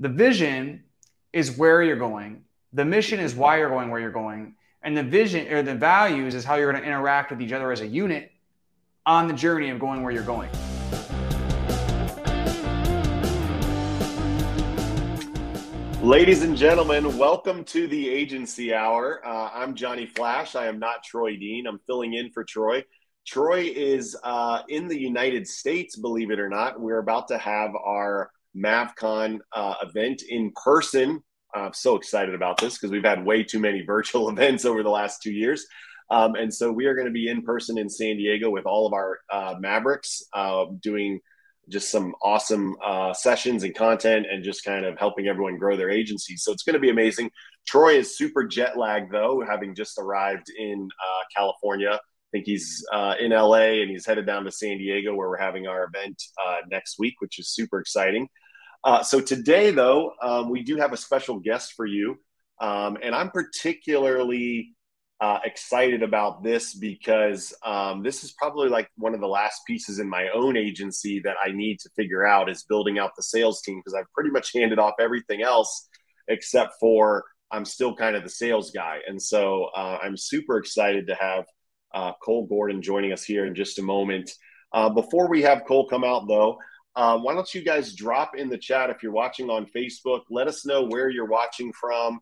The vision is where you're going. The mission is why you're going where you're going. And the vision or the values is how you're going to interact with each other as a unit on the journey of going where you're going. Ladies and gentlemen, welcome to the Agency Hour. I'm Johnny Flash. I am not Troy Dean. I'm filling in for Troy. Troy is in the United States, believe it or not. We're about to have our MavCon event in person. I'm so excited about this because we've had way too many virtual events over the last 2 years. And so we are going to be in person in San Diego with all of our Mavericks doing just some awesome sessions and content and just kind of helping everyone grow their agency. So it's going to be amazing. Troy is super jet lagged though, having just arrived in California. I think he's in LA and he's headed down to San Diego where we're having our event next week, which is super exciting. So today though, we do have a special guest for you. And I'm particularly excited about this because this is probably like one of the last pieces in my own agency that I need to figure out is building out the sales team, because I've pretty much handed off everything else except for I'm still kind of the sales guy. And so I'm super excited to have Cole Gordon joining us here in just a moment. Before we have Cole come out though, why don't you guys drop in the chat if you're watching on Facebook, let us know where you're watching from.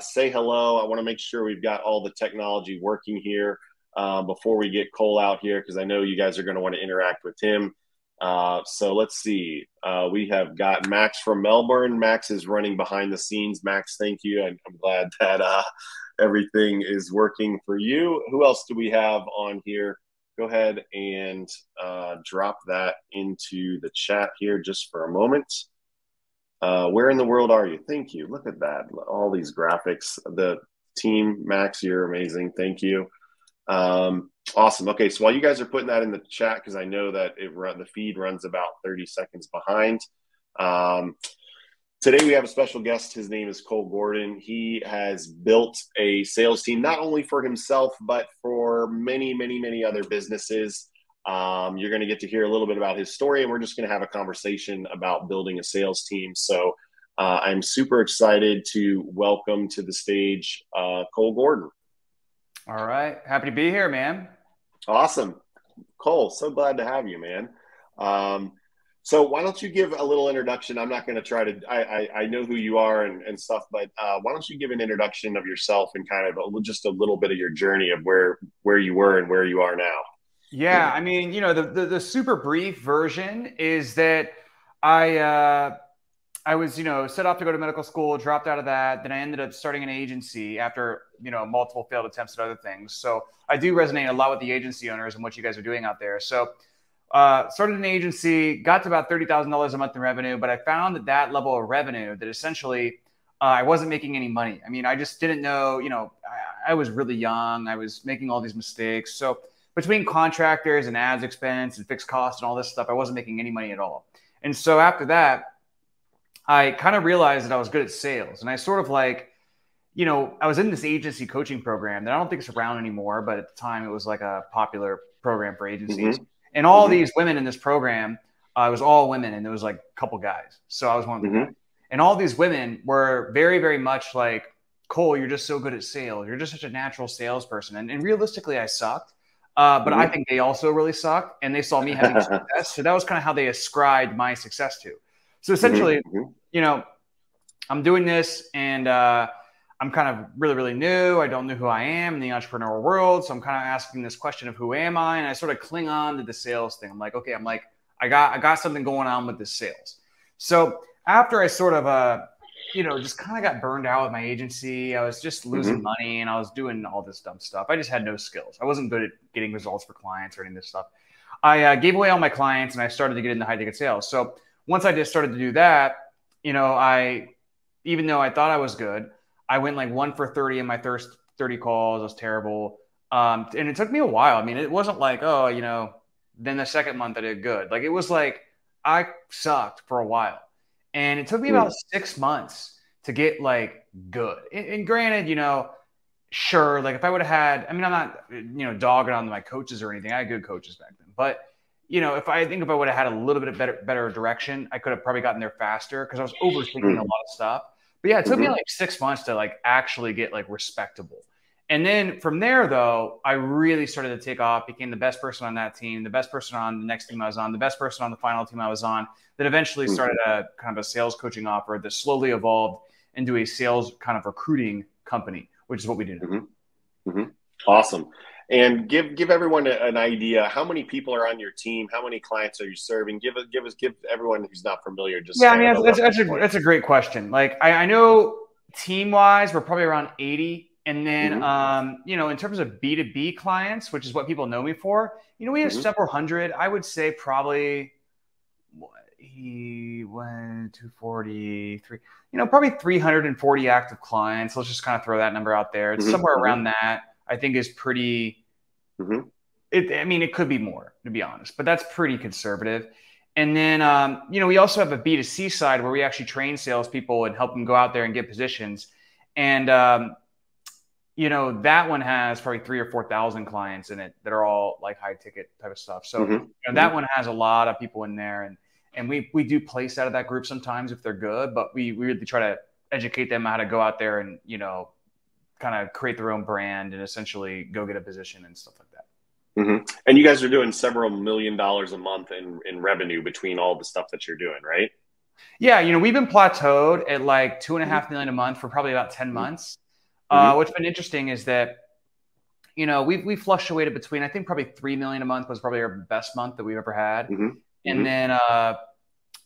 Say hello. I want to make sure we've got all the technology working here before we get Cole out here, because I know you guys are going to want to interact with him. So let's see. We have got Max from Melbourne. Max is running behind the scenes. Max, thank you. I'm glad that everything is working for you. Who else do we have on here? Go ahead and drop that into the chat here just for a moment. Where in the world are you? Thank you. Look at that. All these graphics. The team, Max, you're amazing. Thank you. Awesome. Okay, so while you guys are putting that in the chat, because I know that the feed runs about 30 seconds behind. Today we have a special guest. His name is Cole Gordon. He has built a sales team, not only for himself, but for many, many, many other businesses. You're going to get to hear a little bit about his story, and we're just going to have a conversation about building a sales team. So I'm super excited to welcome to the stage Cole Gordon. All right. Happy to be here, man. Awesome. Cole, so glad to have you, man. So why don't you give a little introduction? I'm not going to try to, I know who you are and stuff, but why don't you give an introduction of yourself and kind of just a little bit of your journey of where you were and where you are now? Yeah, I mean, you know, the super brief version is that I was, you know, set off to go to medical school, dropped out of that. Then I ended up starting an agency after, you know, multiple failed attempts at other things. So I do resonate a lot with the agency owners and what you guys are doing out there. So started an agency, got to about $30,000 a month in revenue, but I found that that level of revenue that essentially I wasn't making any money. I mean, I just didn't know, you know, I was really young. I was making all these mistakes. So between contractors and ads expense and fixed costs and all this stuff, I wasn't making any money at all. And so after that, I kind of realized that I was good at sales. And I sort of like, you know, I was in this agency coaching program that I don't think it's around anymore, but at the time it was like a popular program for agencies. Mm-hmm. And all mm-hmm. these women in this program, it was all women and there was like a couple guys. So I was one of them. Mm-hmm. And all these women were very, very much like, Cole, you're just so good at sales. You're just such a natural salesperson. And realistically, I sucked. But I think they also really sucked and they saw me having success. So that was kind of how they ascribed my success to. So essentially, you know, I'm doing this and I'm kind of really, really new. I don't know who I am in the entrepreneurial world. So I'm kind of asking this question of who am I? And I sort of cling on to the sales thing. I'm like, okay, I'm like, I got something going on with this sales. So after I sort of, you know, just kind of got burned out with my agency. I was just losing money and I was doing all this dumb stuff. I just had no skills. I wasn't good at getting results for clients or any of this stuff. I gave away all my clients and I started to get into high ticket sales. So once I just started to do that, you know, even though I thought I was good, I went like 1 for 30 in my first 30 calls. It was terrible. And it took me a while. I mean, it wasn't like, oh, you know, then the second month I did good. Like it was like, I sucked for a while. And it took me about 6 months to get like good. And granted, you know, sure, like if I would have had, I mean, I'm not, you know, dogging on my coaches or anything. I had good coaches back then, but you know, if I think if I would have had a little bit of better direction, I could have probably gotten there faster because I was overthinking a lot of stuff. But yeah, it took me like 6 months to like actually get like respectable. And then from there, though, I really started to take off, became the best person on that team, the best person on the next team I was on, the best person on the final team I was on, that eventually started a kind of a sales coaching offer that slowly evolved into a sales kind of recruiting company, which is what we do now. Awesome. And give everyone an idea. How many people are on your team? How many clients are you serving? Give everyone who's not familiar. Just yeah, I mean, that's a great question. Like I know team wise, we're probably around 80. And then, you know, in terms of B2B clients, which is what people know me for, you know, we have several hundred. I would say probably 243, you know, probably 340 active clients. Let's just kind of throw that number out there. It's somewhere around that. I think is pretty, I mean, it could be more, to be honest, but that's pretty conservative. And then, you know, we also have a B2C side where we actually train salespeople and help them go out there and get positions. And, you know, that one has probably 3,000 or 4,000 clients in it that are all like high ticket type of stuff. So you know, that one has a lot of people in there, and we do place out of that group sometimes if they're good, but we really try to educate them how to go out there and, you know, kind of create their own brand and essentially go get a position and stuff like that. And you guys are doing several $1 million a month in revenue between all the stuff that you're doing, right? Yeah. You know, we've been plateaued at like $2.5 million a month for probably about 10 months. What's been interesting is that, you know, we fluctuated between, I think probably $3 million a month was probably our best month that we've ever had. And then,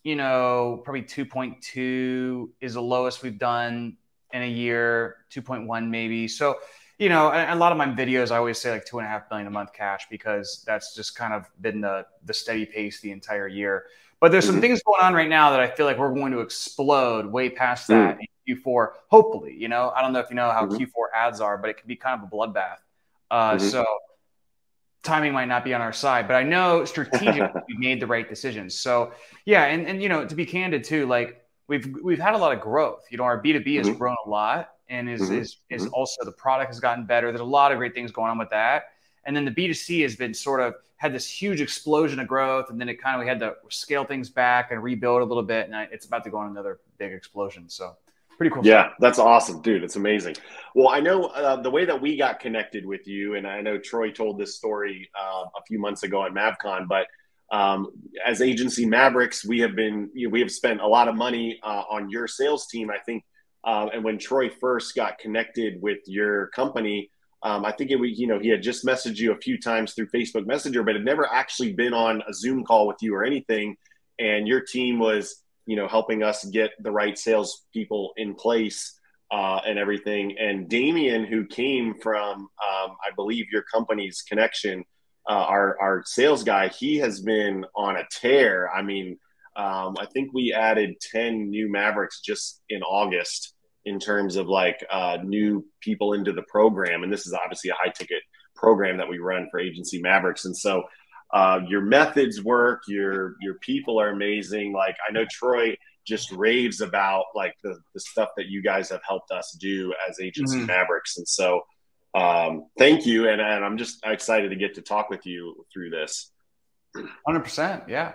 you know, probably 2.2 is the lowest we've done in a year, 2.1 maybe. So, you know, a lot of my videos, I always say like $2.5 million a month cash, because that's just kind of been the steady pace the entire year. But there's some things going on right now that I feel like we're going to explode way past that. Q4, hopefully, you know, I don't know if you know how Q4 ads are, but it can be kind of a bloodbath. So timing might not be on our side, but I know strategically we made the right decisions. So yeah. And, you know, to be candid too, like we've had a lot of growth, you know, our B2B has grown a lot and is also the product has gotten better. There's a lot of great things going on with that. And then the B2C has been sort of had this huge explosion of growth. And then it kind of, we had to scale things back and rebuild a little bit. And it's about to go on another big explosion. So pretty cool. Yeah, that's awesome, dude. It's amazing. Well, I know the way that we got connected with you, and I know Troy told this story a few months ago at MavCon, but as Agency Mavericks, we have been, you know, we have spent a lot of money on your sales team, I think. And when Troy first got connected with your company, I think it was, you know, he had just messaged you a few times through Facebook Messenger, but had never actually been on a Zoom call with you or anything. And your team was, you know, helping us get the right salespeople in place and everything. And Damien, who came from, I believe, your company's connection, our sales guy, he has been on a tear. I mean, I think we added 10 new Mavericks just in August in terms of like new people into the program. And this is obviously a high ticket program that we run for Agency Mavericks. And so your methods work, your people are amazing. Like I know Troy just raves about like the stuff that you guys have helped us do as Agency Mavericks. And so thank you. And I'm just excited to get to talk with you through this. 100%. Yeah.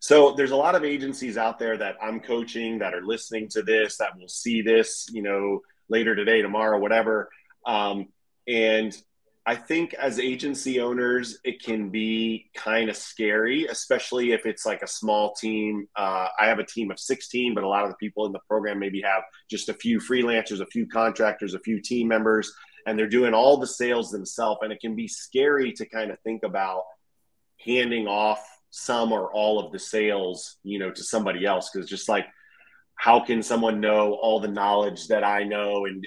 So there's a lot of agencies out there that I'm coaching that are listening to this, that will see this, you know, later today, tomorrow, whatever. And I think as agency owners, it can be kind of scary, especially if it's like a small team. I have a team of 16, but a lot of the people in the program maybe have just a few freelancers, a few contractors, a few team members, and they're doing all the sales themselves. And it can be scary to kind of think about handing off some or all of the sales, you know, to somebody else. Cause just like, how can someone know all the knowledge that I know and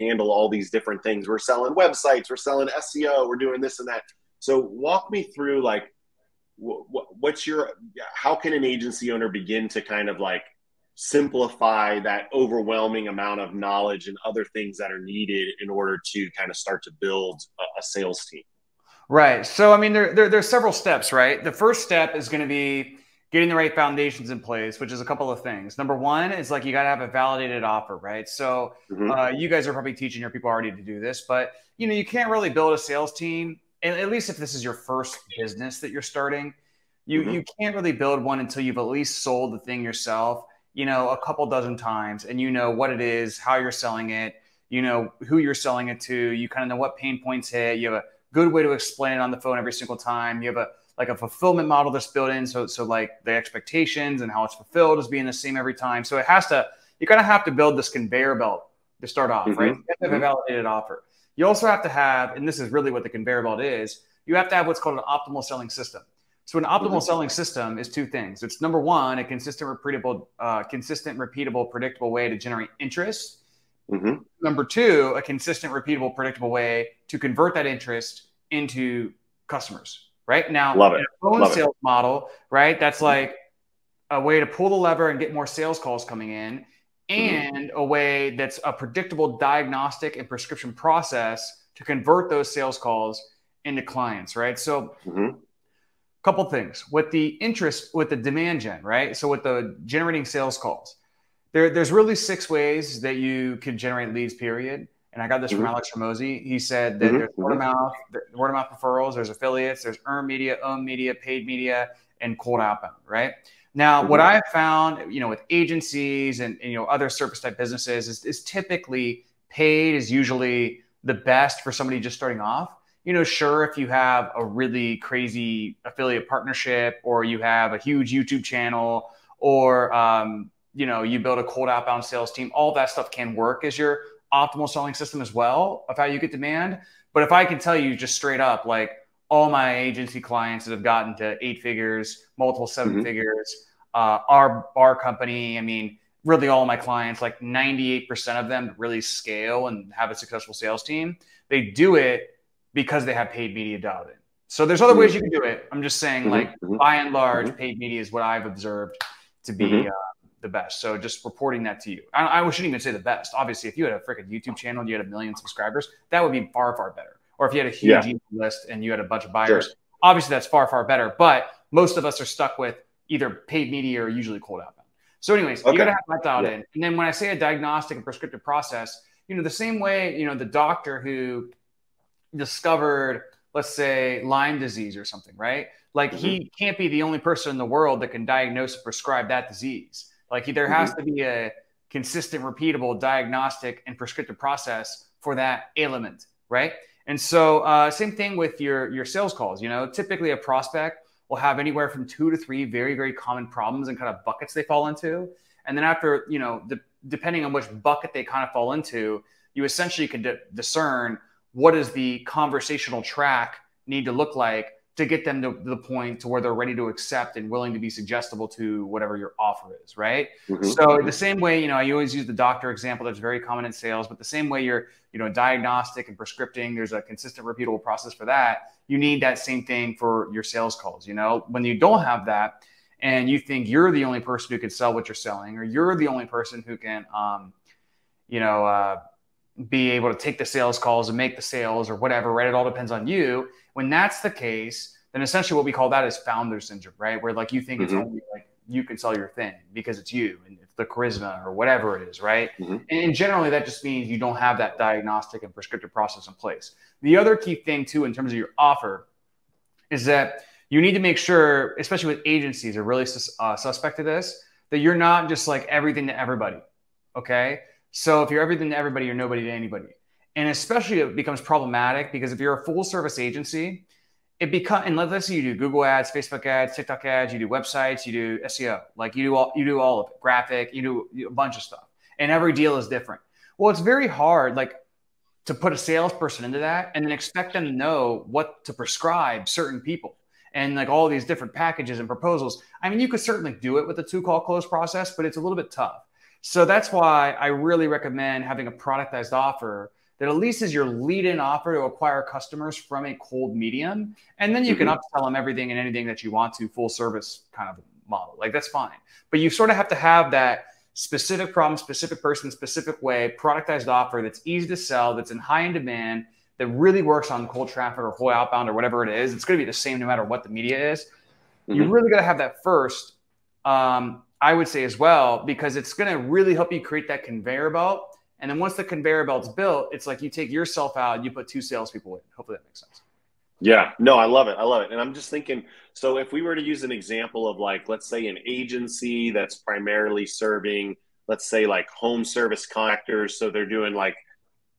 handle all these different things? We're selling websites, we're selling SEO, we're doing this and that. So walk me through like, what's your, how can an agency owner begin to kind of like simplify that overwhelming amount of knowledge and other things that are needed in order to kind of start to build a sales team? Right. So, I mean, there's several steps, right? The first step is going to be getting the right foundations in place, which is a couple of things. Number one is like, you got to have a validated offer, right? So you guys are probably teaching your people already to do this, but you know, you can't really build a sales team and at least if this is your first business that you're starting, you can't really build one until you've at least sold the thing yourself, you know, a couple dozen times, and you know what it is, how you're selling it, you know, who you're selling it to, you kind of know what pain points hit, you have a good way to explain it on the phone every single time, you have a fulfillment model that's built in. So like the expectations and how it's fulfilled is being the same every time. So you kind of have to build this conveyor belt to start off, right? You have to have a validated offer. You also have to have, and this is really what the conveyor belt is, you have to have what's called an optimal selling system. So an optimal selling system is two things. It's number one, a consistent, repeatable, predictable way to generate interest. Number two, a consistent, repeatable, predictable way to convert that interest into customers. Right now, phone sales model, right? That's like a way to pull the lever and get more sales calls coming in, and a way that's a predictable diagnostic and prescription process to convert those sales calls into clients, right? So a couple things with the interest, with the demand gen, right? So with the generating sales calls, there's really 6 ways that you can generate leads, period. And I got this from Alex Ramosi. He said that there's word of mouth referrals, there's affiliates, there's earned media, owned media, paid media, and cold outbound, right? Now, what I found, you know, with agencies and you know, other service type businesses is typically paid is usually the best for somebody just starting off. You know, sure, if you have a really crazy affiliate partnership or you have a huge YouTube channel or, you know, you build a cold outbound sales team, all that stuff can work as your optimal selling system as well of how you get demand. But if I can tell you just straight up, like all my agency clients that have gotten to 8 figures, multiple 7 figures, our company, I mean, really all of my clients, like 98% of them really scale and have a successful sales team. They do it because they have paid media dialed in. So there's other ways you can do it. I'm just saying, like by and large, paid media is what I've observed to be the best. So just reporting that to you. I shouldn't even say the best. Obviously, if you had a freaking YouTube channel and you had 1 million subscribers, that would be far, far better. Or if you had a huge email list and you had a bunch of buyers, obviously that's far, far better. But most of us are stuck with either paid media or usually cold outbound. So anyways, you got to have that dialed in. And then when I say a diagnostic and prescriptive process, you know, the same way, you know, the doctor who discovered, let's say, Lyme disease or something, right? Like he can't be the only person in the world that can diagnose and prescribe that disease. Like there has to be a consistent, repeatable diagnostic and prescriptive process for that ailment, right? And so same thing with your sales calls. You know, typically a prospect will have anywhere from 2 to 3 very, very common problems and kind of buckets they fall into. And then after, you know, depending on which bucket they kind of fall into, you essentially could discern what does the conversational track need to look like to get them to the point to where they're ready to accept and willing to be suggestible to whatever your offer is, right? So the same way, you know, I always use the doctor example that's very common in sales, but the same way you're, you know, diagnostic and prescripting, there's a consistent, repeatable process for that. You need that same thing for your sales calls. You know, when you don't have that and you think you're the only person who can sell what you're selling, or you're the only person who can, you know, be able to take the sales calls and make the sales or whatever, right? It all depends on you. When that's the case, then essentially what we call that is founder syndrome, right? Where like you think it's only like you can sell your thing because it's you and it's the charisma or whatever it is, right? And generally that just means you don't have that diagnostic and prescriptive process in place. The other key thing too, in terms of your offer, is that you need to make sure, especially with agencies are really suspect of this, that you're not just like everything to everybody, okay? So if you're everything to everybody, you're nobody to anybody. And especially it becomes problematic because if you're a full service agency, it becomes, and let's say you do Google ads, Facebook ads, TikTok ads, you do websites, you do SEO, like you do all of it, graphic, you do a bunch of stuff, and every deal is different. Well, it's very hard, like, to put a salesperson into that and then expect them to know what to prescribe certain people and like all these different packages and proposals. I mean, you could certainly do it with the 2-call close process, but it's a little bit tough. So that's why I really recommend having a productized offer that at least is your lead-in offer to acquire customers from a cold medium. And then you can upsell them everything and anything that you want to, full service kind of model. Like that's fine. But you sort of have to have that specific problem, specific person, specific way, productized offer that's easy to sell, that's in high-end demand, that really works on cold traffic or cold outbound or whatever it is. It's going to be the same no matter what the media is. You really got to have that first. I would say as well, because it's going to really help you create that conveyor belt. And then once the conveyor belt's built, it's like you take yourself out and you put 2 salespeople in. Hopefully that makes sense. Yeah, no, I love it. I love it. And I'm just thinking, so if we were to use an example of like, let's say an agency that's primarily serving, let's say like home service contractors. So they're doing like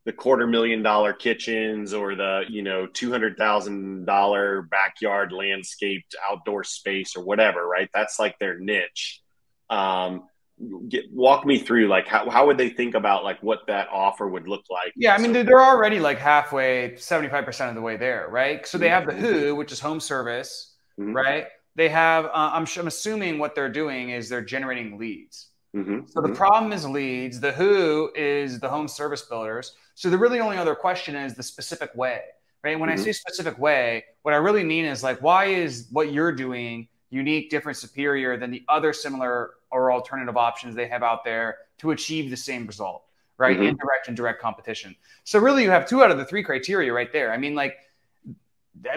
the $250,000 kitchens or the, you know, $200,000 backyard landscaped outdoor space or whatever, right? That's like their niche. Walk me through like how would they think about like what that offer would look like? Yeah, I mean, they're already like halfway, 75% of the way there, right? So they have the WHO, which is home service, right? They have, I'm assuming what they're doing is they're generating leads. So the problem is leads. The WHO is the home service builders. So the really only other question is the specific way, right? When I say specific way, what I really mean is like, why is what you're doing unique, different, superior than the other similar or alternative options they have out there to achieve the same result, right? Indirect and direct competition. So really you have 2 out of the 3 criteria right there. I mean, like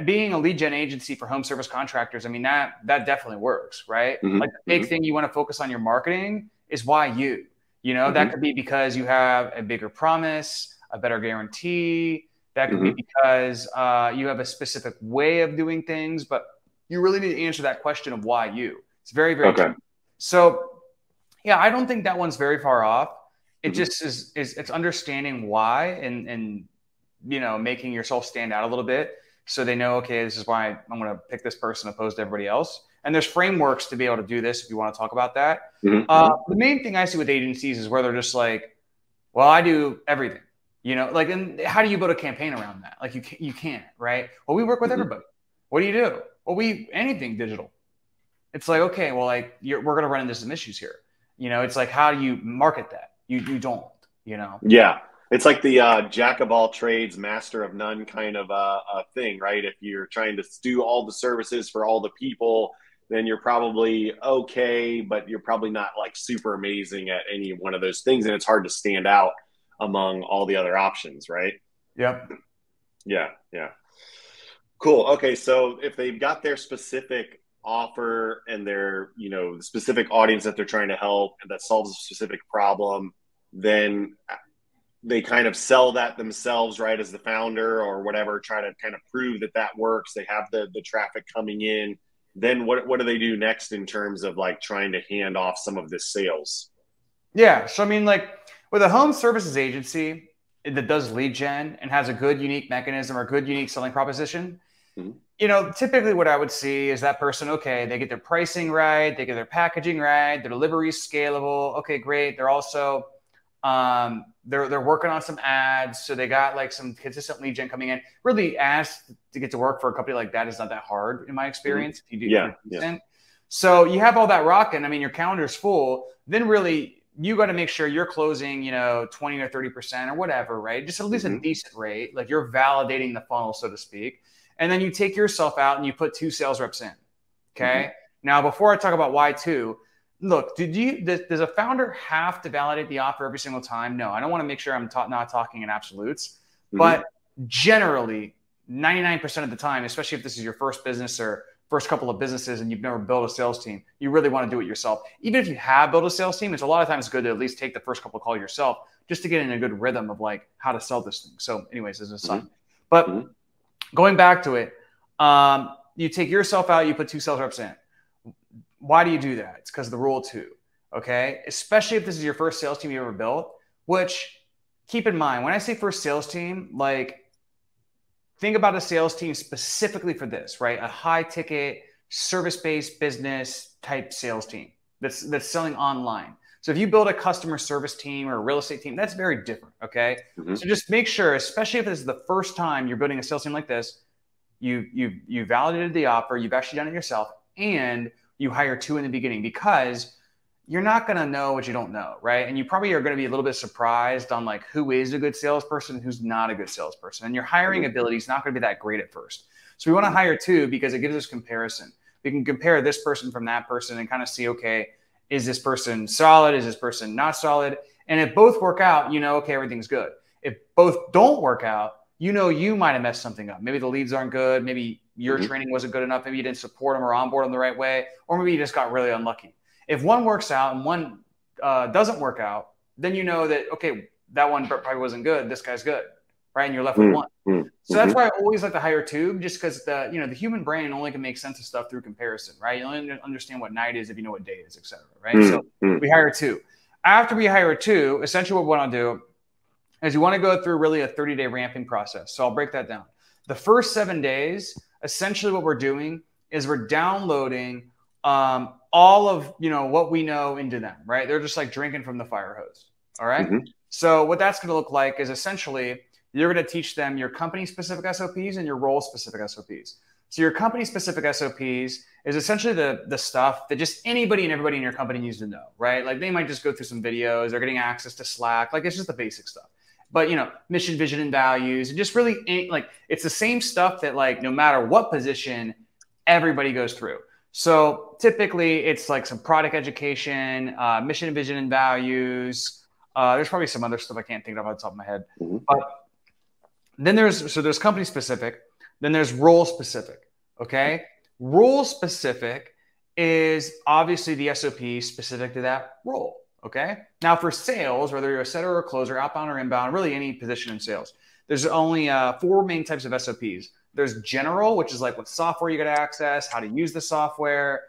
being a lead gen agency for home service contractors, I mean, that definitely works, right? Like the big thing you want to focus on your marketing is why you know, that could be because you have a bigger promise, a better guarantee. That could be because you have a specific way of doing things, but you really need to answer that question of why you. It's very, very okay. So yeah, I don't think that one's very far off. It just is it's understanding why and, you know, making yourself stand out a little bit so they know, okay, this is why I'm going to pick this person opposed to everybody else. And there's frameworks to be able to do this if you want to talk about that. The main thing I see with agencies is where they're just like, well, I do everything, you know, like, and how do you build a campaign around that? Like you can't, right? Well, we work with everybody. What do you do? Well, anything digital. It's like, okay, well, like we're going to run into some issues here. You know, it's like, how do you market that? You don't, you know? Yeah. It's like the jack of all trades, master of none kind of a thing, right? If you're trying to do all the services for all the people, then you're probably okay, but you're probably not like super amazing at any one of those things. And it's hard to stand out among all the other options, right? Yep. Yeah. Yeah. Cool. Okay. So if they've got their specific offer and their, you know, specific audience that they're trying to help and that solves a specific problem, then they kind of sell that themselves, right? As the founder or whatever, try to kind of prove that that works. They have the traffic coming in. Then what do they do next in terms of like trying to hand off some of this sales? Yeah. So, I mean, like with a home services agency that does lead gen and has a good, unique mechanism or good, unique selling proposition, you know, typically what I would see is that person, okay, they get their pricing right. They get their packaging right. Their delivery is scalable. Okay, great. They're also, they're working on some ads. So they got like some consistent lead gen coming in. Really ads to get to work for a company like that is not that hard in my experience. If you do So you have all that rocking. I mean, your calendar's full. Then really you got to make sure you're closing, you know, 20 or 30% or whatever, right? Just at least a decent rate. Like you're validating the funnel, so to speak. And then you take yourself out and you put 2 sales reps in. Okay. Now, before I talk about why 2, look, does a founder have to validate the offer every single time? No, I don't want to make sure I'm not talking in absolutes, but generally 99% of the time, especially if this is your first business or first couple of businesses and you've never built a sales team, you really want to do it yourself. Even if you have built a sales team, it's a lot of times good to at least take the first couple of calls yourself just to get in a good rhythm of like how to sell this thing. So anyways, this is aside. But going back to it, you take yourself out, you put 2 sales reps in. Why do you do that? It's because of the rule 2, okay? Especially if this is your first sales team you ever built, which keep in mind, when I say first sales team, like think about a sales team specifically for this, right? A high ticket, service-based business type sales team that's selling online. So if you build a customer service team or a real estate team, that's very different, okay? So just make sure, especially if this is the first time you're building a sales team like this, you validated the offer, you've actually done it yourself, and you hire 2 in the beginning because you're not going to know what you don't know, right? And you probably are going to be a little bit surprised on like who is a good salesperson and who's not a good salesperson. And your hiring ability is not going to be that great at first. So we want to hire 2 because it gives us comparison. We can compare this person from that person and kind of see, okay, is this person solid? Is this person not solid? And if both work out, you know, okay, everything's good. If both don't work out, you know, you might have messed something up. Maybe the leads aren't good. Maybe your training wasn't good enough. Maybe you didn't support them or onboard them the right way. Or maybe you just got really unlucky. If one works out and one doesn't work out, then you know that, okay, that one probably wasn't good. This guy's good. right? And you're left with one. So that's why I always like to hire two, just because the, you know, the human brain only can make sense of stuff through comparison, right? You only understand what night is if you know what day is, et cetera, right? So we hire two. After we hire two, essentially what we want to do is you want to go through really a 30-day ramping process. So I'll break that down. The first 7 days, essentially what we're doing is we're downloading all of, you know, what we know into them, right? They're just like drinking from the fire hose, all right? So what that's going to look like is essentially you're going to teach them your company-specific SOPs and your role-specific SOPs. So your company-specific SOPs is essentially the stuff that just anybody and everybody in your company needs to know, right? Like they might just go through some videos, they're getting access to Slack, like it's just the basic stuff. But, you know, mission, vision, and values, and just really like it's the same stuff that like no matter what position, everybody goes through. So typically it's like some product education, mission, vision, and values. There's probably some other stuff I can't think of off the top of my head. But then there's company specific, then there's role specific. Okay. Role specific is obviously the SOP specific to that role. Okay. Now for sales, whether you're a setter or a closer, outbound or inbound, really any position in sales, there's only four main types of SOPs. There's general, which is like what software you got to access, how to use the software,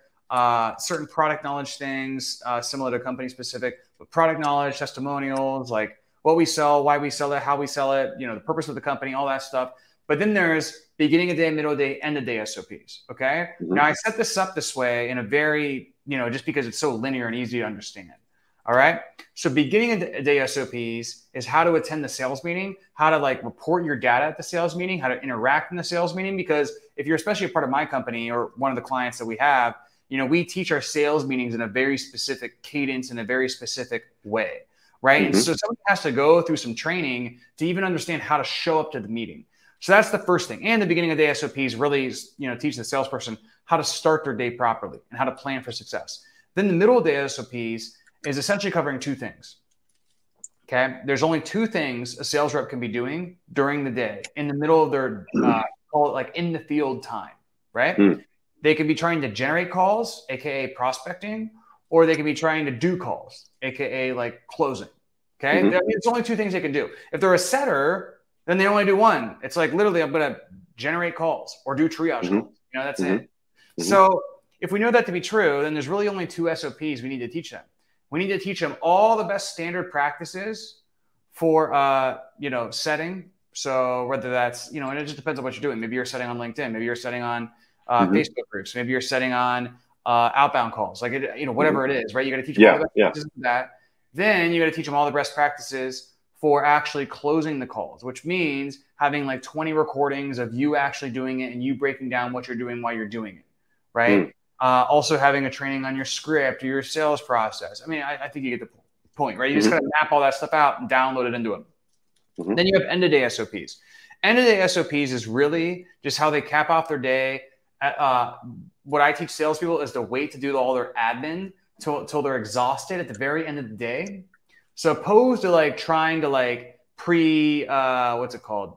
certain product knowledge things, similar to company specific, but product knowledge, testimonials, like what we sell, why we sell it, how we sell it, you know, the purpose of the company, all that stuff. But then there's beginning of day, middle of day, end of day SOPs. Okay. Now I set this up this way in a very, you know, just because it's so linear and easy to understand. All right. So beginning of day SOPs is how to attend the sales meeting, how to like report your data at the sales meeting, how to interact in the sales meeting. Because if you're especially a part of my company or one of the clients that we have, you know, we teach our sales meetings in a very specific cadence in a very specific way. Right. And so somebody has to go through some training to even understand how to show up to the meeting. So that's the first thing. And the beginning of day SOPs really, you know, teach the salesperson how to start their day properly and how to plan for success. Then the middle day SOPs is essentially covering two things. Okay. There's only two things a sales rep can be doing during the day in the middle of their, call it like in the field time, right? They could be trying to generate calls, AKA prospecting, or they could be trying to do calls, AKA like closing. Okay. It's only two things they can do. If they're a setter, then they only do one. It's like literally I'm going to generate calls or do triage calls. You know, that's it. So if we know that to be true, then there's really only two SOPs we need to teach them. We need to teach them all the best standard practices for, you know, setting. So whether that's, you know, and it just depends on what you're doing. Maybe you're setting on LinkedIn. Maybe you're setting on Facebook groups. Maybe you're setting on outbound calls. Like, it, you know, whatever it is, right? You got to teach them all the best practices for that. Then you got to teach them all the best practices for actually closing the calls, which means having like 20 recordings of you actually doing it and you breaking down what you're doing while you're doing it, right? Also having a training on your script or your sales process. I mean, I think you get the point, right? You just kind of map all that stuff out and download it into them. Then you have end-of-day SOPs. End-of-day SOPs is really just how they cap off their day. What I teach salespeople is to wait to do all their admin till they're exhausted at the very end of the day. So opposed to like trying to like preemptively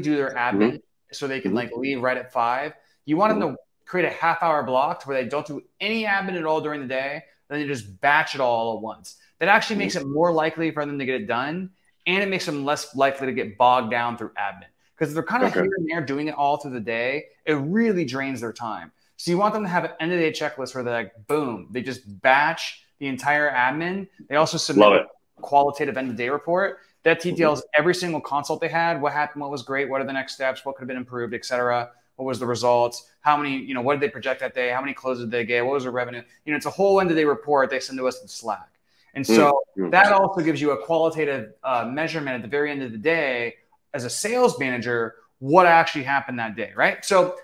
do their admin so they can like leave right at 5. You want them to create a half-hour block to where they don't do any admin at all during the day, then they just batch it all at once. That actually makes it more likely for them to get it done, and it makes them less likely to get bogged down through admin. Because they're kind of here and there doing it all through the day, it really drains their time. So you want them to have an end-of-day checklist where they're like, boom, they just batch the entire admin. They also submit a qualitative end-of-day report that details every single consult they had, what happened, what was great, what are the next steps, what could have been improved, et cetera. What was the results? How many, you know, what did they project that day? How many closes did they get? What was their revenue? You know, it's a whole end of day report they send to us in Slack. And so that also gives you a qualitative measurement at the very end of the day as a sales manager, what actually happened that day, right? So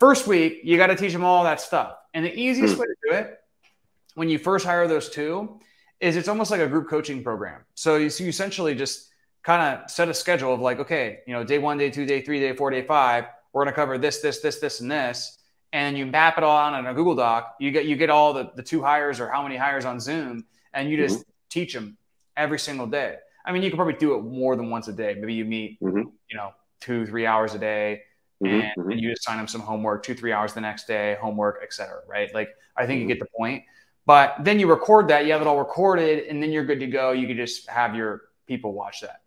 first week, you got to teach them all that stuff. And the easiest way to do it when you first hire those two is it's almost like a group coaching program. So you essentially just kind of set a schedule of like, okay, you know, day one, day two, day three, day four, day five, we're going to cover this, this, this, this, and this. And you map it all out on a Google Doc. You get all the two hires or how many hires on Zoom, and you just teach them every single day. I mean, you can probably do it more than once a day. Maybe you meet, you know, 2-3 hours a day, and you assign them some homework, 2-3 hours the next day, homework, et cetera, right? Like, I think you get the point. But then you record that. You have it all recorded, and then you're good to go. You can just have your people watch that.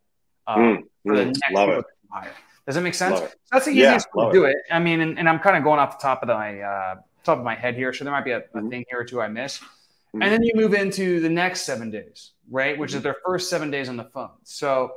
for the next people to hire. Does that make sense? So that's the easiest way to do it. I mean, and I'm kind of going off the top of my head here, so there might be a thing here or two I miss. Mm-hmm. And then you move into the next 7 days, right? Which is their first 7 days on the phone. So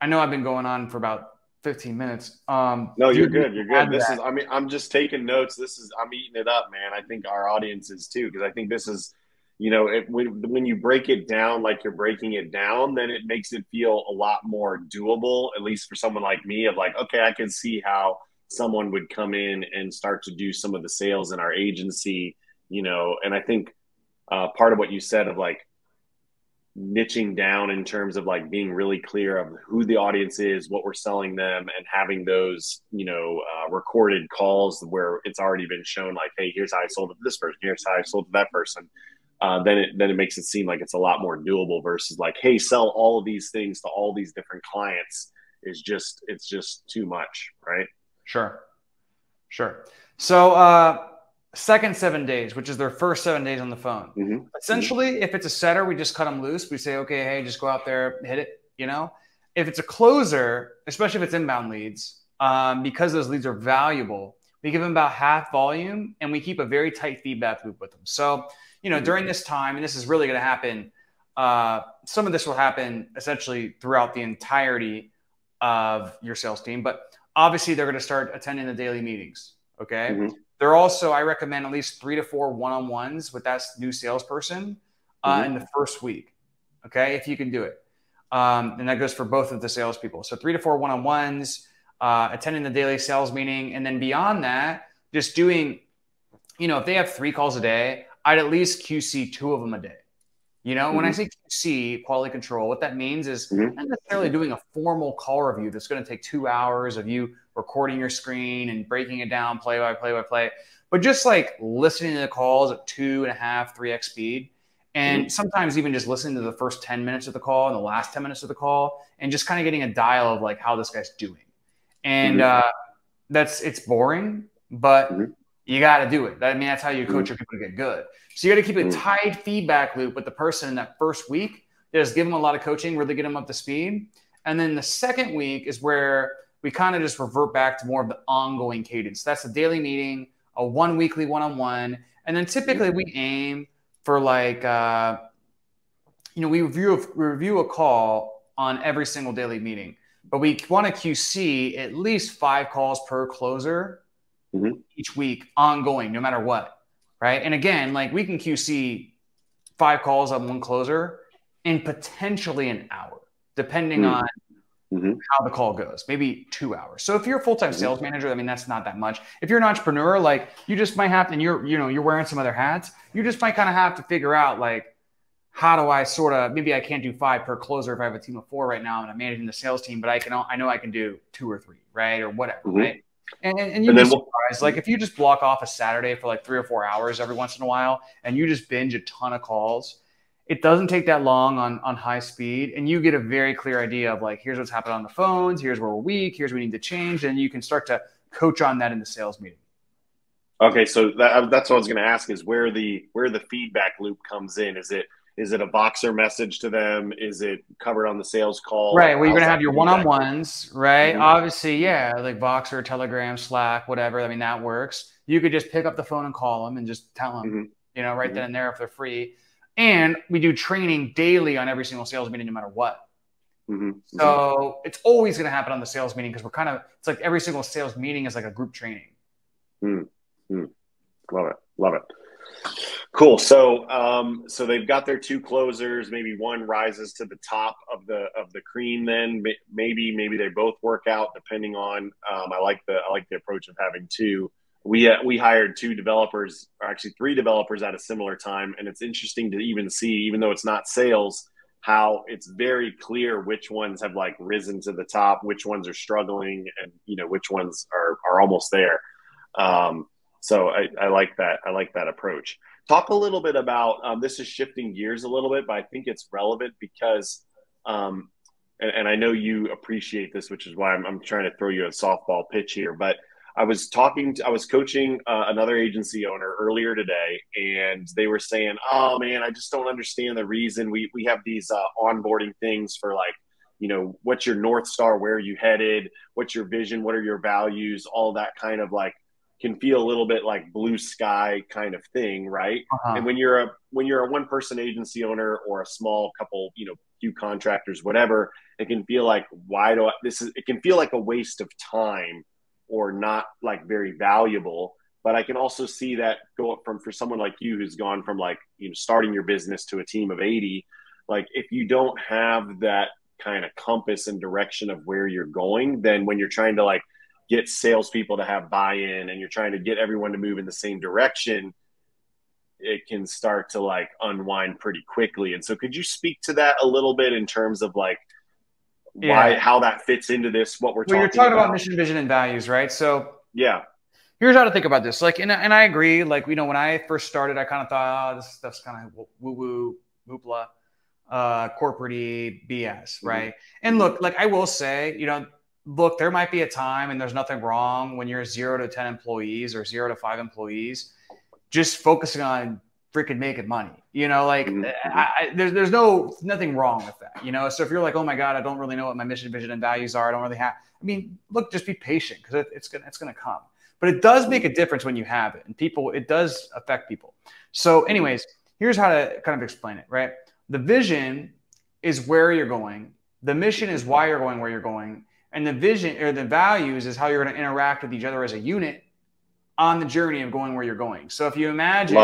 I know I've been going on for about 15 minutes. No, you're good. You're good. This is, I mean, I'm just taking notes. This is, I'm eating it up, man. I think our audience is too, because I think this is, you know, when you break it down, like you're breaking it down, then it makes it feel a lot more doable, at least for someone like me, of like, okay, I can see how someone would come in and start to do some of the sales in our agency, you know. And I think part of what you said of like niching down in terms of like being really clear of who the audience is, what we're selling them, and having those, you know, recorded calls where it's already been shown like, hey, here's how I sold to this person, here's how I sold to that person. Then it makes it seem like it's a lot more doable versus like, hey, sell all of these things to all these different clients is just, it's just too much, right? Sure. Sure. So, second 7 days, which is their first 7 days on the phone. Mm-hmm. Essentially, if it's a setter, we just cut them loose. We say, okay, hey, just go out there, hit it, you know. If it's a closer, especially if it's inbound leads, because those leads are valuable, we give them about half volume and we keep a very tight feedback loop with them. So, you know, during this time, and this is really going to happen, some of this will happen essentially throughout the entirety of your sales team, but obviously they're going to start attending the daily meetings, okay? Mm-hmm. They're also, I recommend at least 3 to 4 one-on-ones with that new salesperson in the first week, okay, if you can do it. And that goes for both of the salespeople. So 3 to 4 one-on-ones, attending the daily sales meeting, and then beyond that, just doing, you know, if they have 3 calls a day, I'd at least QC 2 of them a day. You know, when I say QC, quality control, what that means is not necessarily doing a formal call review that's going to take 2 hours of you recording your screen and breaking it down play by play by play, but just like listening to the calls at 2.5, 3x speed. And sometimes even just listening to the first 10 minutes of the call and the last 10 minutes of the call and just kind of getting a dial of like how this guy's doing. And it's boring, but you got to do it. I mean, that's how you coach your people to get good. So you got to keep a tight feedback loop with the person in that first week. Just give them a lot of coaching, really get them up to speed. And then the second week is where we kind of just revert back to more of the ongoing cadence. That's a daily meeting, a one-weekly one-on-one. And then typically we aim for like, you know, we review a call on every single daily meeting. But we want to QC at least 5 calls per closer each week ongoing, no matter what, right? And again, like we can QC 5 calls on one closer in potentially an hour, depending on how the call goes, maybe 2 hours. So if you're a full-time sales manager, I mean, that's not that much. If you're an entrepreneur, like you just might have to, and you're wearing some other hats, you just might kind of have to figure out like, how do I sort of, maybe I can't do 5 per closer if I have a team of 4 right now and I'm managing the sales team, but I know I can do 2 or 3, right? Or whatever, right? And you'd be surprised, like if you just block off a Saturday for like 3 or 4 hours every once in a while and you just binge a ton of calls, it doesn't take that long on high speed. And you get a very clear idea of like, here's what's happening on the phones. Here's where we're weak. Here's what we need to change. And you can start to coach on that in the sales meeting. Okay. So that's what I was going to ask is where the feedback loop comes in. Is it a Voxer message to them? Is it covered on the sales call? Right. Well, you're going to have your one-on-ones, right? Obviously, yeah, like Voxer, Telegram, Slack, whatever. I mean, that works. You could just pick up the phone and call them and just tell them, you know, right then and there if they're free. And we do training daily on every single sales meeting, no matter what. So it's always going to happen on the sales meeting because it's like every single sales meeting is like a group training. Love it. Love it. Cool. So, so they've got their 2 closers. Maybe one rises to the top of the cream. Then maybe they both work out depending on. I like the approach of having 2. We hired 2 developers, or actually 3 developers at a similar time, and it's interesting to even see, even though it's not sales, how it's very clear which ones have like risen to the top, which ones are struggling, and you know which ones are almost there. So I like that. I like that approach. Talk a little bit about, this is shifting gears a little bit, but I think it's relevant because, and I know you appreciate this, which is why I'm trying to throw you a softball pitch here, but I was coaching another agency owner earlier today, and they were saying, oh man, I just don't understand the reason we have these onboarding things for like you know, what's your North Star, where are you headed, what's your vision, what are your values, all that kind of like can feel a little bit like blue sky kind of thing, right? Uh-huh. And when you're a one person agency owner or a small couple, you know, few contractors, whatever, it can feel like, it can feel like a waste of time or not like very valuable. But I can also see that go up for someone like you, who's gone from like, you know, starting your business to a team of 80, like if you don't have that kind of compass and direction of where you're going, then when you're trying to like get salespeople to have buy-in and you're trying to get everyone to move in the same direction, it can start to like unwind pretty quickly. And so could you speak to that a little bit in terms of like why, how that fits into this, what we're talking about mission, vision, and values, right? So yeah. Here's how to think about this. Like, and I agree, like, you know, when I first started, I kind of thought, oh, this stuff's kind of woo-woo, hoopla, corporate-y BS, right? Mm-hmm. And look, like I will say, you know, look, there might be a time, and there's nothing wrong when you're 0 to 10 employees or 0 to 5 employees, just focusing on freaking making money, you know, like there's nothing wrong with that, you know? So if you're like, oh my God, I don't really know what my mission, vision, and values are. I don't really have, I mean, look, just be patient because it's going to come. But it does make a difference when you have it, and it does affect people. So anyways, here's how to kind of explain it, right? The vision is where you're going. The mission is why you're going where you're going. And the vision or the values is how you're going to interact with each other as a unit on the journey of going where you're going. So if you imagine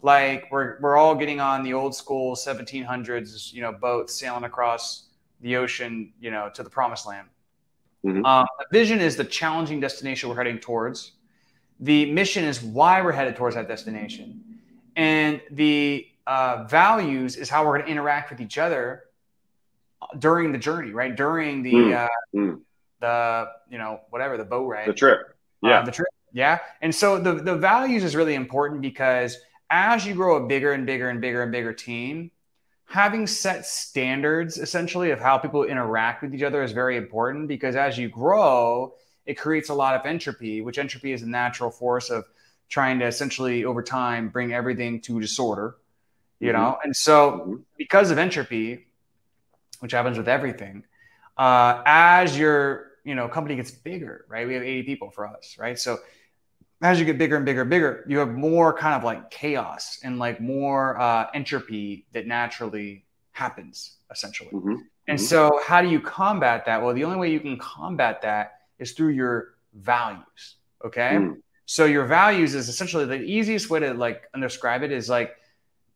like we're all getting on the old school 1700s, you know, boats sailing across the ocean, you know, to the promised land. Mm-hmm. The vision is the challenging destination we're heading towards. The mission is why we're headed towards that destination. And the values is how we're going to interact with each other during the journey, right? During the, you know, whatever, the boat ride. The trip. Yeah. The trip. Yeah. And so the values is really important because as you grow a bigger and bigger and bigger and bigger team, having set standards essentially of how people interact with each other is very important because as you grow, it creates a lot of entropy, which entropy is a natural force of trying to essentially over time bring everything to disorder, you know? And so because of entropy, which happens with everything, as your, you know, company gets bigger, right? We have 80 people for us, right? So as you get bigger and bigger and bigger, you have more kind of like chaos and like more entropy that naturally happens essentially. And so how do you combat that? Well, the only way you can combat that is through your values, okay? So your values is essentially the easiest way to like describe it is like,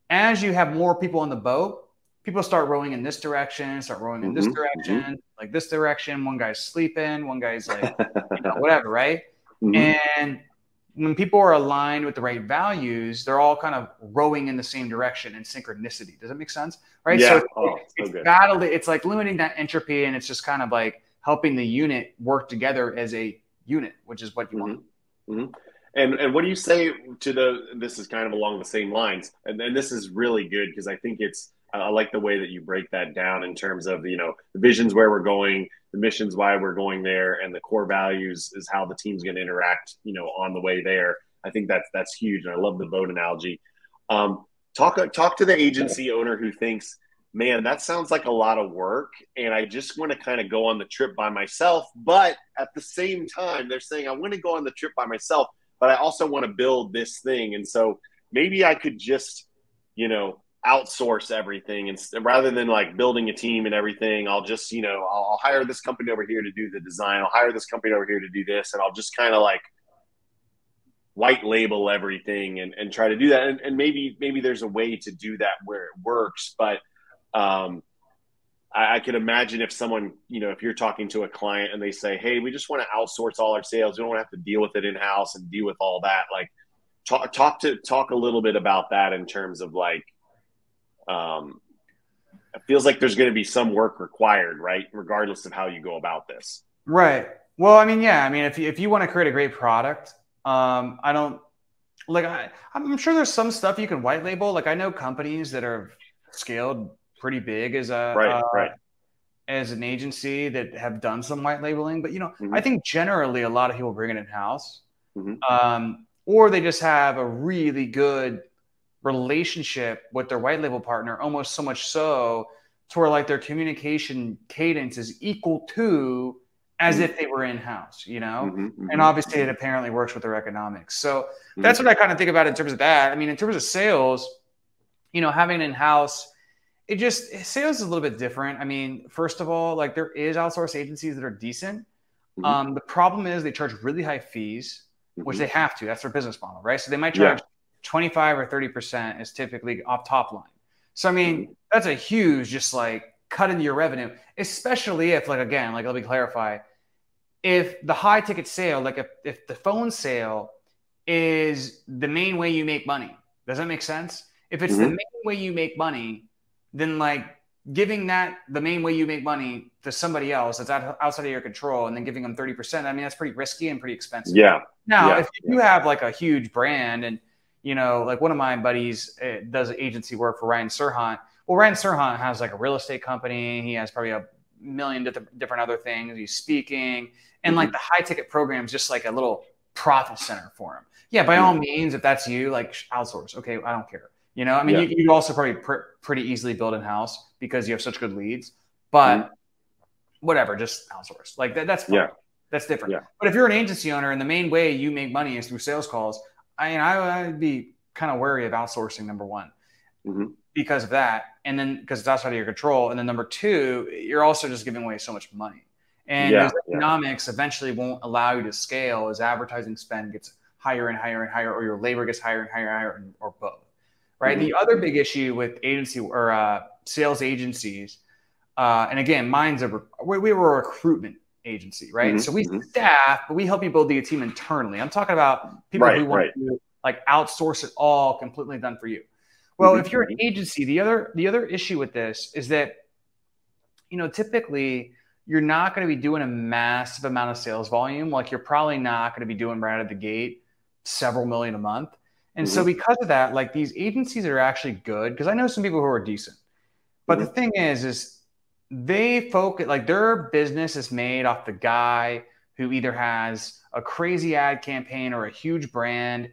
as you have more people on the boat, people start rowing in this direction, start rowing in this direction, like this direction, one guy's sleeping, one guy's like, you know, whatever, right? And when people are aligned with the right values, they're all kind of rowing in the same direction in synchronicity. Does that make sense? Right. Yeah. So it's like limiting that entropy and it's just kind of like helping the unit work together as a unit, which is what you want. And what do you say to this is kind of along the same lines. And this is really good because I think I like the way that you break that down in terms of, you know, the vision's where we're going, the mission's why we're going there, and the core values is how the team's going to interact, you know, on the way there. I think that's huge, and I love the boat analogy. Talk to the agency owner who thinks, man, that sounds like a lot of work, and I just want to kind of go on the trip by myself, but at the same time, they're saying, I want to go on the trip by myself, but I also want to build this thing, and so maybe I could just, you know, outsource everything, and rather than like building a team and everything, I'll just, you know, I'll hire this company over here to do the design, I'll hire this company over here to do this, and I'll just kind of like white label everything and try to do that, and maybe there's a way to do that where it works, but I could imagine if someone, you know, if you're talking to a client and they say, hey, we just want to outsource all our sales, we don't want to have to deal with it in-house and deal with all that, like talk a little bit about that in terms of like, it feels like there's going to be some work required, right? Regardless of how you go about this. Right. Well, I mean, yeah. I mean, if you want to create a great product, I'm sure there's some stuff you can white label. Like I know companies that are scaled pretty big as as an agency that have done some white labeling, but you know, I think generally a lot of people bring it in house, or they just have a really good relationship with their white label partner, almost so much so to where like their communication cadence is equal to as if they were in-house, you know? And obviously it apparently works with their economics. So that's what I kind of think about in terms of that. I mean, in terms of sales, you know, having an in-house, it just, sales is a little bit different. I mean, first of all, like there is outsourced agencies that are decent. The problem is they charge really high fees, which they have to, that's their business model, right? So they might charge 25 or 30% is typically off top line. So, I mean, that's a huge, just like cut into your revenue, especially if like, again, like let me clarify, if the high ticket sale, like if the phone sale is the main way you make money, does that make sense? If it's the main way you make money, then like giving that the main way you make money to somebody else that's outside of your control and then giving them 30%, I mean, that's pretty risky and pretty expensive. Now, if you have like a huge brand and, you know, like one of my buddies does agency work for Ryan Serhant. Well, Ryan Serhant has like a real estate company. He has probably a million different other things. He's speaking. And like the high ticket program is just like a little profit center for him. Yeah, by all means, if that's you, like outsource. Okay, I don't care. You know, I mean, you also probably pretty easily build in-house because you have such good leads. But whatever, just outsource. Like that's fine. That's different. But if you're an agency owner and the main way you make money is through sales calls, I mean, I'd be kind of wary of outsourcing, number one, because of that. And then because it's outside of your control. And then number two, you're also just giving away so much money. And economics eventually won't allow you to scale as advertising spend gets higher and higher and higher, or your labor gets higher and higher and higher, or both. Right. The other big issue with agency or sales agencies, and again, we were a recruitment agency, right? So we staff, but we help you build the team internally. I'm talking about people who want to like outsource it all, completely done for you. Well, if you're an agency, the other issue with this is that, you know, typically you're not going to be doing a massive amount of sales volume. Like you're probably not going to be doing right out of the gate several million a month. And so because of that, like these agencies are actually good, because I know some people who are decent, but the thing is they focus, like their business is made off the guy who either has a crazy ad campaign or a huge brand,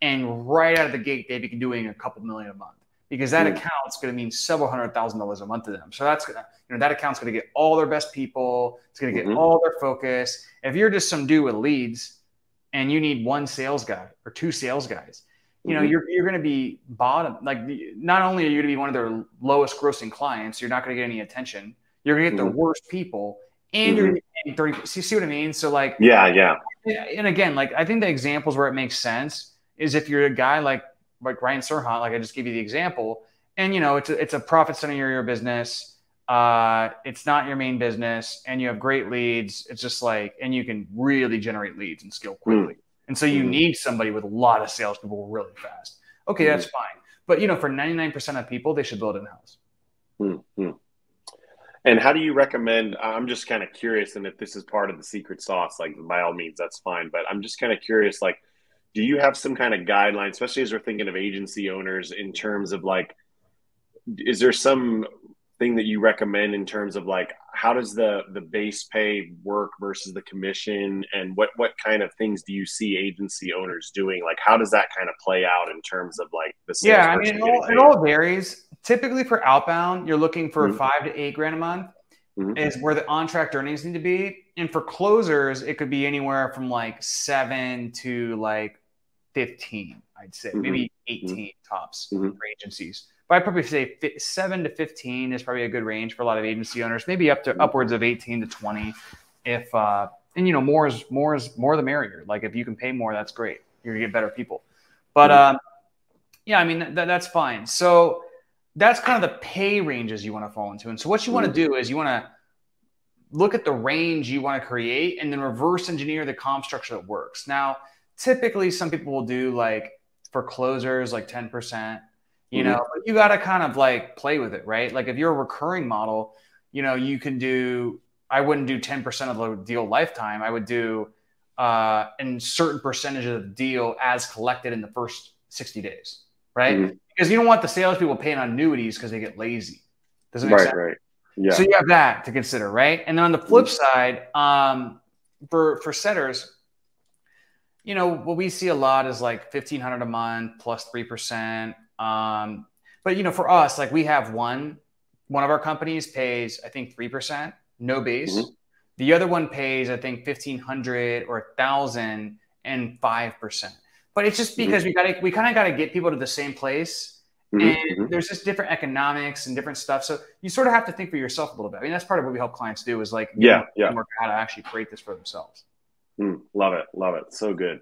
and right out of the gate they begin doing a couple million a month, because that account's going to mean several $100,000 a month to them. So that's gonna, you know, that account's going to get all their best people, it's going to get all their focus. If you're just some dude with leads and you need one sales guy or two sales guys, you know, you're going to be bottom. Like, not only are you going to be one of their lowest grossing clients, you're not going to get any attention. You're going to get the worst people, and you're going to get 30. See what I mean? So like, And again, like I think the examples where it makes sense is if you're a guy like Ryan Serhant, like I just gave you the example, and you know, it's a profit center of your business. It's not your main business, and you have great leads. It's just like, and you can really generate leads and scale quickly. And so you need somebody with a lot of salespeople really fast. Okay, that's fine. But, you know, for 99% of people, they should build in-house. And how do you recommend, I'm just kind of curious, and if this is part of the secret sauce, like by all means, that's fine. But I'm just kind of curious, like, do you have some kind of guideline, especially as we're thinking of agency owners, in terms of like, is there some thing that you recommend in terms of like, how does the base pay work versus the commission, and what kind of things do you see agency owners doing? Like, how does that kind of play out in terms of like the sales? Yeah, I mean, it all varies. Typically for outbound, you're looking for $5 to $8 grand a month is where the on-track earnings need to be. And for closers, it could be anywhere from like 7 to like 15, I'd say, maybe 18 tops for agencies. But I'd probably say 7 to 15 is probably a good range for a lot of agency owners, maybe up to upwards of 18 to 20. If, and you know, more the merrier. Like if you can pay more, that's great. You're gonna get better people. But yeah, I mean, that's fine. So that's kind of the pay ranges you want to fall into. And so what you want to do is you want to look at the range you want to create and then reverse engineer the comp structure that works. Now, typically some people will do like for closers, like 10%. You know, but you got to kind of like play with it, right? Like if you're a recurring model, you know, you can do, I wouldn't do 10% of the deal lifetime. I would do a certain percentage of the deal as collected in the first 60 days, right? Because you don't want the salespeople paying annuities because they get lazy. Does it make sense? Right. Yeah. So you have that to consider, right? And then on the flip side, for setters, you know, what we see a lot is like $1,500 a month plus 3%. But you know, for us, like we have one One of our companies pays, I think, 3%, no base. Mm-hmm. The other one pays, I think, $1,500 or $1,000 and 5%. But it's just because we kind of got to get people to the same place. Mm-hmm. And there's just different economics and different stuff. So you sort of have to think for yourself a little bit. I mean, that's part of what we help clients do is like, work out how to actually create this for themselves. Love it. Love it. So good.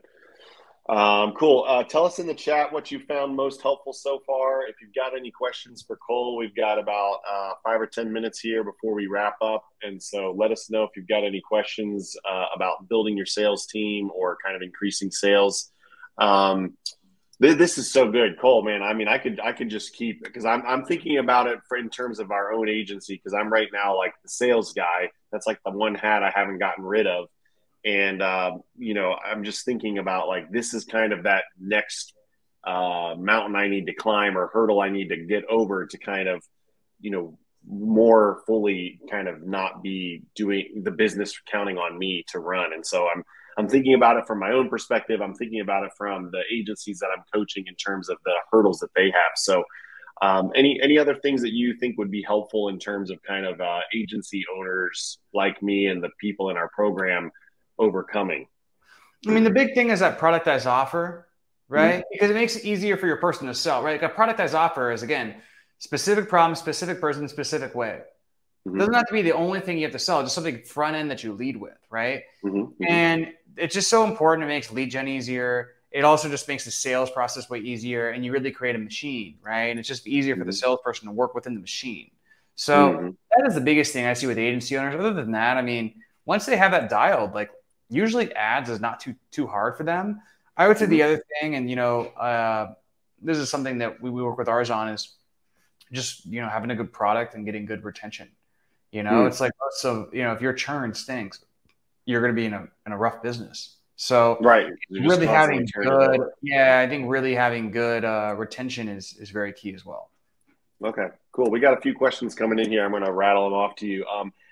Cool. Tell us in the chat what you found most helpful so far. If you've got any questions for Cole, we've got about 5 or 10 minutes here before we wrap up. And so let us know if you've got any questions about building your sales team or kind of increasing sales. This is so good, Cole, man. I mean, I could just keep, because I'm thinking about it in terms of our own agency, because I'm right now like the sales guy. That's like the one hat I haven't gotten rid of. And, you know, I'm just thinking about like, this is kind of that next mountain I need to climb or hurdle I need to get over to kind of, you know, more fully kind of not be doing the business counting on me to run. And so I'm thinking about it from my own perspective. I'm thinking about it from the agencies that I'm coaching in terms of the hurdles that they have. So any other things that you think would be helpful in terms of kind of agency owners like me and the people in our program overcoming? I mean, the big thing is that productized offer, right? Mm-hmm. Because it makes it easier for your person to sell, right? Like a productized offer is, again, specific problem, specific person, specific way. Mm-hmm. It doesn't have to be the only thing you have to sell, just something front end that you lead with, right? Mm-hmm. And it's just so important. It makes lead gen easier. It also just makes the sales process way easier, and you really create a machine, right? And it's just easier for the salesperson to work within the machine. So that is the biggest thing I see with agency owners. Other than that, I mean, once they have that dialed, like, usually ads is not too hard for them. I would say the other thing, and, you know, this is something that we work with ours on, is just, you know, having a good product and getting good retention. You know, it's like, so, you know, if your churn stinks, you're going to be in a rough business. So really having good, I think really having good retention is very key as well. Okay, cool. We got a few questions coming in here. I'm going to rattle them off to you.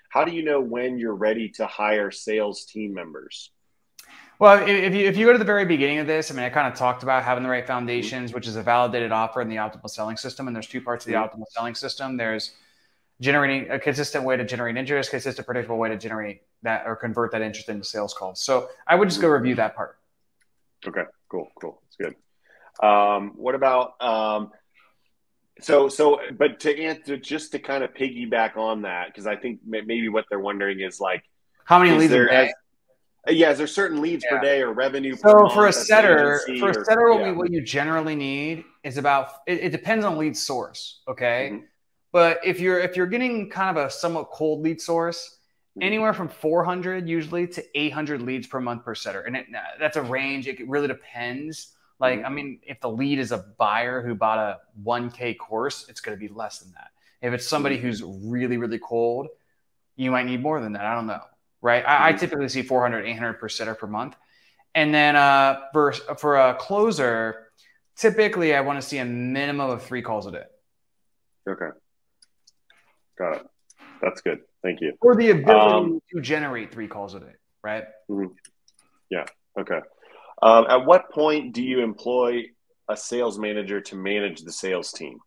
How do you know when you're ready to hire sales team members? Well, if you go to the very beginning of this, I mean, I kind of talked about having the right foundations, which is a validated offer and the optimal selling system. And there's two parts of the optimal selling system. There's generating a consistent way to generate interest, consistent predictable way to generate that or convert that interest into sales calls. So I would just go review that part. Okay, cool. That's good. What about, but to answer, just to kind of piggyback on that, because I think maybe what they're wondering is like, how many leads per day? Yeah, is there certain leads per day or revenue? So for a setter, what you generally need is about, it depends on lead source, okay? Mm-hmm. But if you're getting kind of a somewhat cold lead source, anywhere from 400 usually to 800 leads per month per setter, and that's a range. It really depends. Like, I mean, if the lead is a buyer who bought a 1K course, it's going to be less than that. If it's somebody who's really, really cold, you might need more than that. I don't know, right? I typically see 400, 800 per setter per month. And then for a closer, typically I want to see a minimum of 3 calls a day. Okay. Got it. That's good. Thank you. Or the ability to generate 3 calls a day, right? Mm-hmm. Yeah. Okay. At what point do you employ a sales manager to manage the sales team?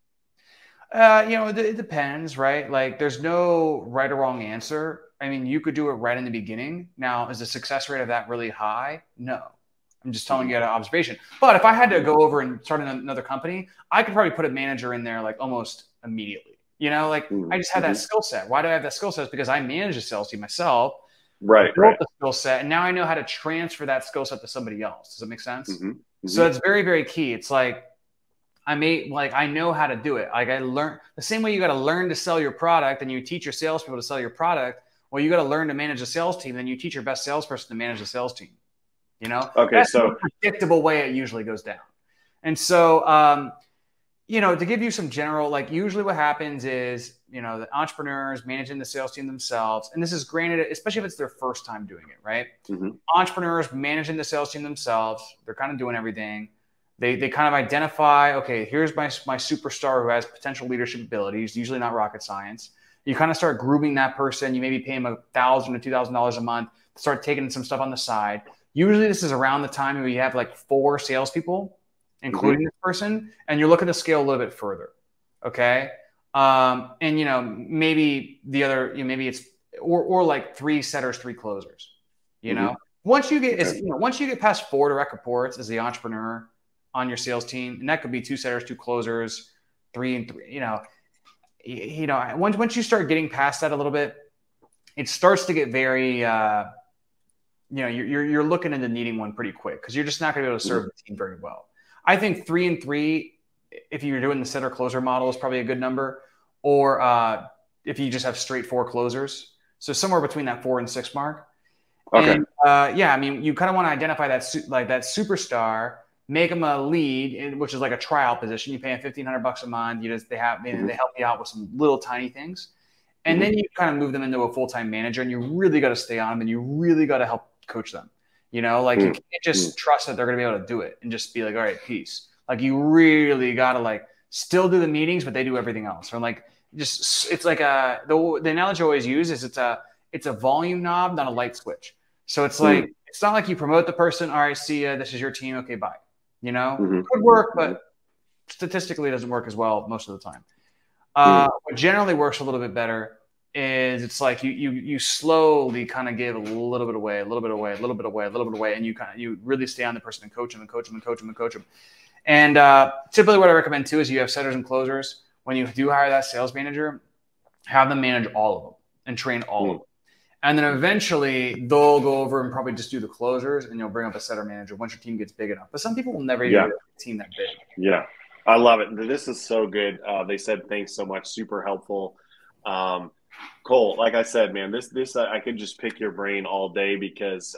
You know, it depends, right? Like, there's no right or wrong answer. I mean, you could do it right in the beginning. Now, is the success rate of that really high? No. I'm just telling you out of observation. But if I had to go over and start another company, I could probably put a manager in there like almost immediately. You know, like I just have that skill set. Why do I have that skill set? It's because I manage a sales team myself. Right, built the skill set, and now I know how to transfer that skill set to somebody else. Does that make sense? So that's very, very key. It's like I know how to do it. Like I learned the same way you got to learn to sell your product, and you teach your salespeople to sell your product. Well, you got to learn to manage a sales team, then you teach your best salesperson to manage the sales team. You know, okay, that's so the predictable way it usually goes down. And so, you know, to give you some general, like usually what happens is, you know, the entrepreneurs managing the sales team themselves. And this is granted, especially if it's their first time doing it, right? Entrepreneurs managing the sales team themselves. They're kind of doing everything. They kind of identify, okay, here's my superstar who has potential leadership abilities, usually not rocket science. You kind of start grooming that person. You maybe pay them $1,000 to $2,000 a month, start taking some stuff on the side. Usually this is around the time where you have like 4 salespeople, including this person, and you're looking to scale a little bit further. Okay. And you know, maybe the other, you know, maybe it's or like 3 setters, 3 closers. You know, once you get once you get past 4 direct reports as the entrepreneur on your sales team, and that could be 2 setters, 2 closers, 3 and 3. You know, once you start getting past that a little bit, it starts to get very, you know, you're looking into needing one pretty quick because you're just not going to be able to serve the team very well. I think 3 and 3, if you're doing the setter closer model, is probably a good number, or if you just have straight 4 closers. So somewhere between that 4 and 6 mark. Okay. And, yeah, I mean, you kind of want to identify that that superstar, make them a lead, which is like a trial position. You pay them $1,500 a month. You just they help you out with some little tiny things, and then you kind of move them into a full-time manager. And you really got to stay on them, and you really got to help coach them. You know, like you can't just trust that they're going to be able to do it and just be like, all right, peace. Like you really got to like still do the meetings, but they do everything else. Or like just it's like a the analogy I always use is it's a volume knob, not a light switch. So it's like, it's not like you promote the person. All right, see ya. This is your team. Okay, bye. You know, could work, but statistically it doesn't work as well most of the time. What generally works a little bit better is it's like you slowly kind of give a little bit away, a little bit away, a little bit away, a little bit away, and you really stay on the person and coach them and coach them and coach them and coach them. And typically what I recommend too is you have setters and closers. When you do hire that sales manager, have them manage all of them and train all of them. And then eventually they'll go over and probably just do the closers, and you'll bring up a setter manager once your team gets big enough. But some people will never even get a team that big. Yeah, I love it. This is so good. They said thanks so much. Super helpful. Cole, like I said, man, this I could just pick your brain all day because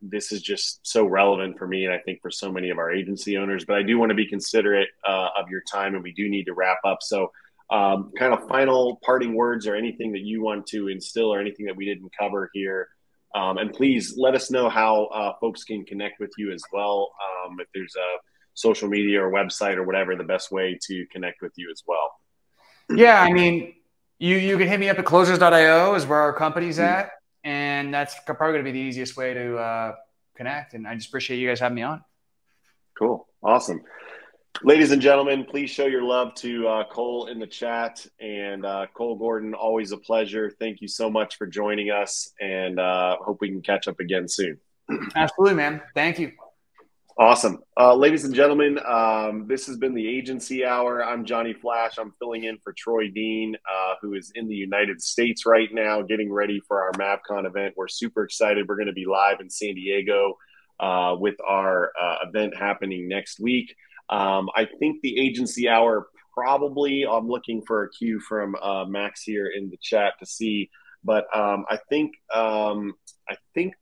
this is just so relevant for me and I think for so many of our agency owners. But I do want to be considerate of your time, and we do need to wrap up. So kind of final parting words or anything that you want to instill or anything that we didn't cover here. And please let us know how folks can connect with you as well. If there's a social media or website or whatever, the best way to connect with you as well. Yeah, I mean, you can hit me up at closers.io is where our company's at. And that's probably going to be the easiest way to connect. And I just appreciate you guys having me on. Cool. Awesome. Ladies and gentlemen, please show your love to Cole in the chat. And Cole Gordon, always a pleasure. Thank you so much for joining us, and hope we can catch up again soon. Absolutely, man. Thank you. Awesome. Ladies and gentlemen, this has been the Agency Hour. I'm Johnny Flash. I'm filling in for Troy Dean, who is in the United States right now getting ready for our MavCon event. We're super excited. We're going to be live in San Diego with our event happening next week. I think the Agency Hour probably, I'm looking for a cue from Max here in the chat to see, but I think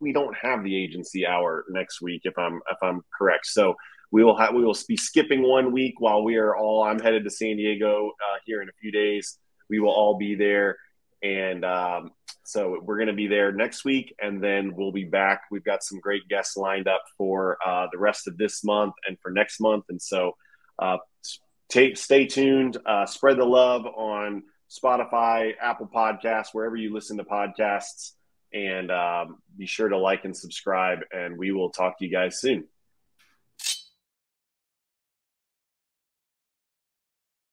we don't have the Agency Hour next week if I'm correct. So we will be skipping 1 week while we are all, I'm headed to San Diego here in a few days. We will all be there. And so we're going to be there next week, and then we'll be back. We've got some great guests lined up for the rest of this month and for next month. And so stay tuned, spread the love on Spotify, Apple Podcasts, wherever you listen to podcasts, and be sure to like and subscribe, and we will talk to you guys soon.